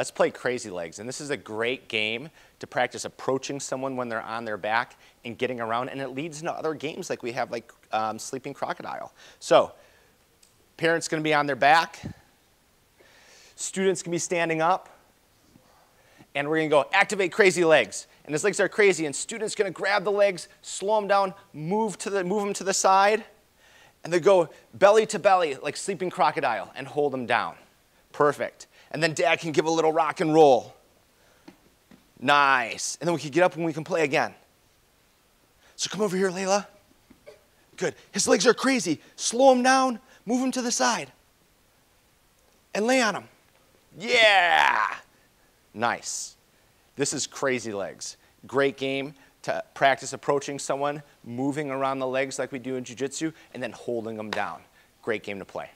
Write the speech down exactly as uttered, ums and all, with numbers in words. Let's play Crazy Legs, and this is a great game to practice approaching someone when they're on their back and getting around, and it leads into other games like we have, like um, Sleeping Crocodile. So, parents gonna be on their back, students gonna be standing up, and we're gonna go activate Crazy Legs. And his legs are crazy, and students gonna grab the legs, slow them down, move to the move them to the side, and they go belly to belly like Sleeping Crocodile and hold them down. Perfect. And then dad can give a little rock and roll. Nice. And then we can get up and we can play again. So come over here, Layla. Good. His legs are crazy. Slow him down, move him to the side. And lay on him. Yeah. Nice. This is Crazy Legs. Great game to practice approaching someone, moving around the legs like we do in jiu-jitsu, and then holding them down. Great game to play.